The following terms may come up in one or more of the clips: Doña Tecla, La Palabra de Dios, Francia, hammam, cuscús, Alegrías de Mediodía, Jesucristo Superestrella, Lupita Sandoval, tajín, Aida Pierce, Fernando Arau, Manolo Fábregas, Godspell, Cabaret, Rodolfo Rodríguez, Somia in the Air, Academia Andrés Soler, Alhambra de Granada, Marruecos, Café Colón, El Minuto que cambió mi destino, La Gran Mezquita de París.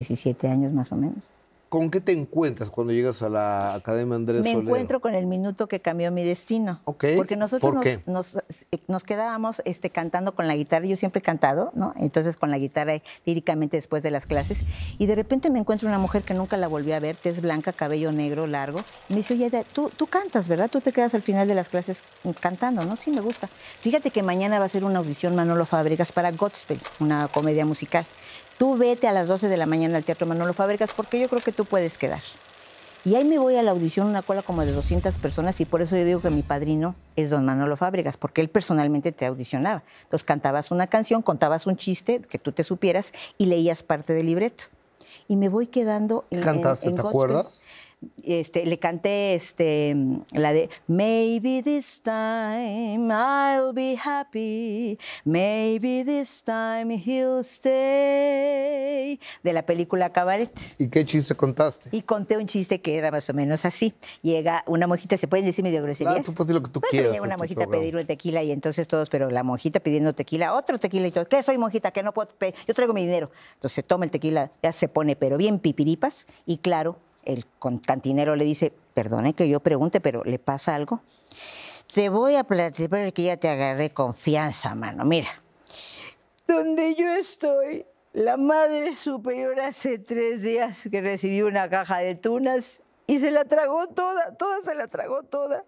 17 años más o menos. ¿Con qué te encuentras cuando llegas a la Academia Andrés Soler? Me encuentro con el minuto que cambió mi destino. Okay. Porque nosotros nos quedábamos cantando con la guitarra. Yo siempre he cantado, ¿no? Entonces con la guitarra líricamente después de las clases. Y de repente me encuentro una mujer que nunca la volví a ver, tez blanca, cabello negro, largo. Y me dice, oye, tú cantas, ¿verdad? Tú te quedas al final de las clases cantando, ¿no? Sí, me gusta. Fíjate que mañana va a ser una audición Manolo Fábregas para Godspell, una comedia musical. Tú vete a las 12 de la mañana al Teatro Manolo Fábregas porque yo creo que tú puedes quedar. Y ahí me voy a la audición, una cola como de 200 personas, y por eso yo digo que mi padrino es don Manolo Fábregas, porque él personalmente te audicionaba. Entonces cantabas una canción, contabas un chiste que tú te supieras y leías parte del libreto. Y me voy quedando en ¿Cantaste? ¿Te acuerdas? Le canté la de Maybe this time I'll be happy, maybe this time he'll stay, de la película Cabaret. ¿Y qué chiste contaste? Y conté un chiste que era más o menos así. Llega una monjita, ¿se pueden decir medio groserías? Claro, tú puedes decir lo que tú quieras. Llega una monjita a pedir un tequila y entonces todos, pero la monjita pidiendo tequila, otro tequila y todo. ¿Qué soy monjita? Que no puedo pedir, yo traigo mi dinero. Entonces toma el tequila, ya se pone pero bien pipiripas y claro, el cantinero le dice, perdone que yo pregunte, pero ¿le pasa algo? Te voy a platicar que ya te agarré confianza, mano. Mira, donde yo estoy, la madre superior hace 3 días que recibió una caja de tunas y se la tragó toda se la tragó toda.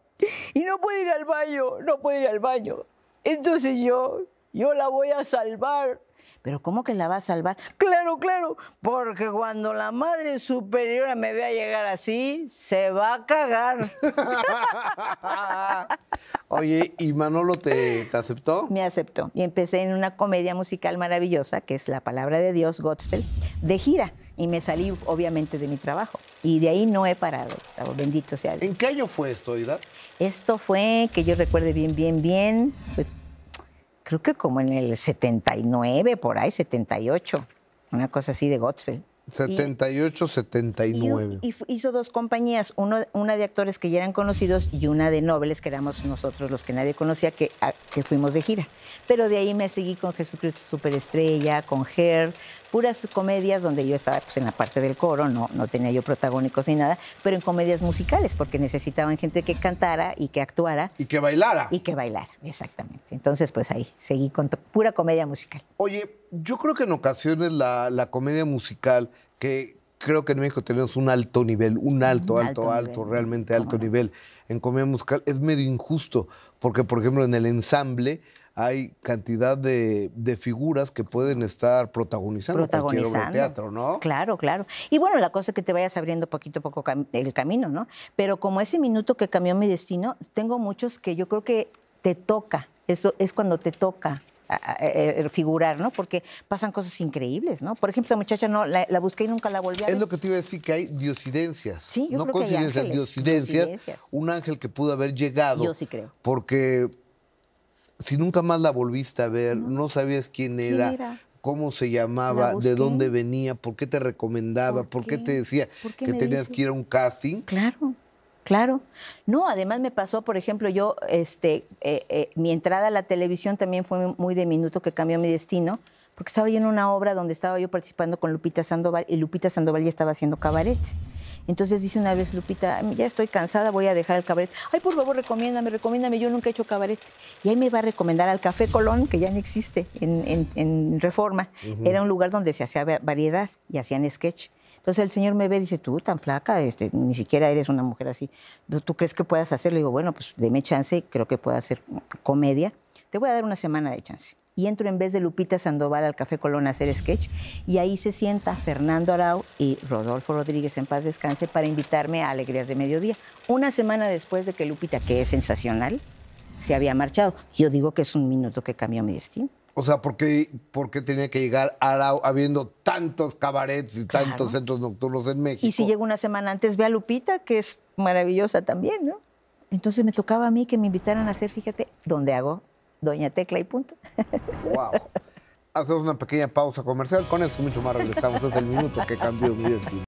Y no puede ir al baño, no puede ir al baño. Entonces yo la voy a salvar. ¿Pero cómo que la va a salvar? Claro, claro, porque cuando la madre superiora me vea llegar así, se va a cagar. Oye, ¿y Manolo te aceptó? Me aceptó. Y empecé en una comedia musical maravillosa, que es La Palabra de Dios, Godspell, de gira. Y me salí, obviamente, de mi trabajo. Y de ahí no he parado. Bendito sea Dios. ¿En qué año fue esto, Ida? Esto fue, que yo recuerde bien, pues, creo que como en el 79, por ahí, 78. Una cosa así de Godspell. 78, 79. Y hizo 2 compañías. Una de actores que ya eran conocidos y una de nobles, que éramos nosotros los que nadie conocía, que fuimos de gira. Pero de ahí me seguí con Jesucristo Superestrella, con Her, puras comedias donde yo estaba pues, en la parte del coro, no tenía yo protagónicos ni nada, pero en comedias musicales, porque necesitaban gente que cantara y que actuara. Y que bailara. Y que bailara, exactamente. Entonces, pues ahí seguí con pura comedia musical. Oye, yo creo que en ocasiones la comedia musical, que creo que en México tenemos un alto nivel, un alto nivel en comedia musical, es medio injusto, porque, por ejemplo, en el ensamble hay cantidad de figuras que pueden estar protagonizando cualquier obra de teatro, ¿no? Claro, claro. Y bueno, la cosa es que te vayas abriendo poquito a poco el camino, ¿no? Pero como ese minuto que cambió mi destino, tengo muchos que yo creo que te toca. Eso es cuando te toca figurar, ¿no? Porque pasan cosas increíbles, ¿no? Por ejemplo, esta muchacha la busqué y nunca la volví a ver. Es lo que te iba a decir, que hay diosidencias. Sí, yo creo que hay ángeles, diosidencias. Un ángel que pudo haber llegado. Yo sí creo. Porque si nunca más la volviste a ver, no sabías quién era, cómo se llamaba, de dónde venía, por qué te recomendaba, por qué te decía que tenías que ir a un casting. Claro, claro. No, además me pasó, por ejemplo, yo, mi entrada a la televisión también fue muy de minuto que cambió mi destino, porque estaba yo en una obra donde estaba yo participando con Lupita Sandoval y Lupita Sandoval ya estaba haciendo cabaret. Entonces dice una vez Lupita, ya estoy cansada, voy a dejar el cabaret. Ay, por favor, recomiéndame, yo nunca he hecho cabaret. Y ahí me va a recomendar al Café Colón, que ya no existe, en Reforma. Era un lugar donde se hacía variedad y hacían sketch. Entonces el señor me ve y dice, tú tan flaca, ni siquiera eres una mujer así. ¿Tú crees que puedas hacerlo? Y digo, bueno, pues deme chance, creo que puedo hacer comedia. Te voy a dar una semana de chance. Y entro en vez de Lupita Sandoval al Café Colón a hacer sketch. Y ahí se sienta Fernando Arau y Rodolfo Rodríguez, en paz descanse, para invitarme a Alegrías de Mediodía. Una semana después de que Lupita, que es sensacional, se había marchado. Yo digo que es un minuto que cambió mi destino. O sea, ¿por qué tenía que llegar Arau habiendo tantos cabarets y tantos centros nocturnos en México? Y si llega una semana antes, ve a Lupita, que es maravillosa también, ¿no? Entonces me tocaba a mí que me invitaran a hacer, fíjate, ¿dónde hago? Doña Tecla y punto. Wow. Hacemos una pequeña pausa comercial. Con eso mucho más regresamos. Es el minuto que cambió mi destino.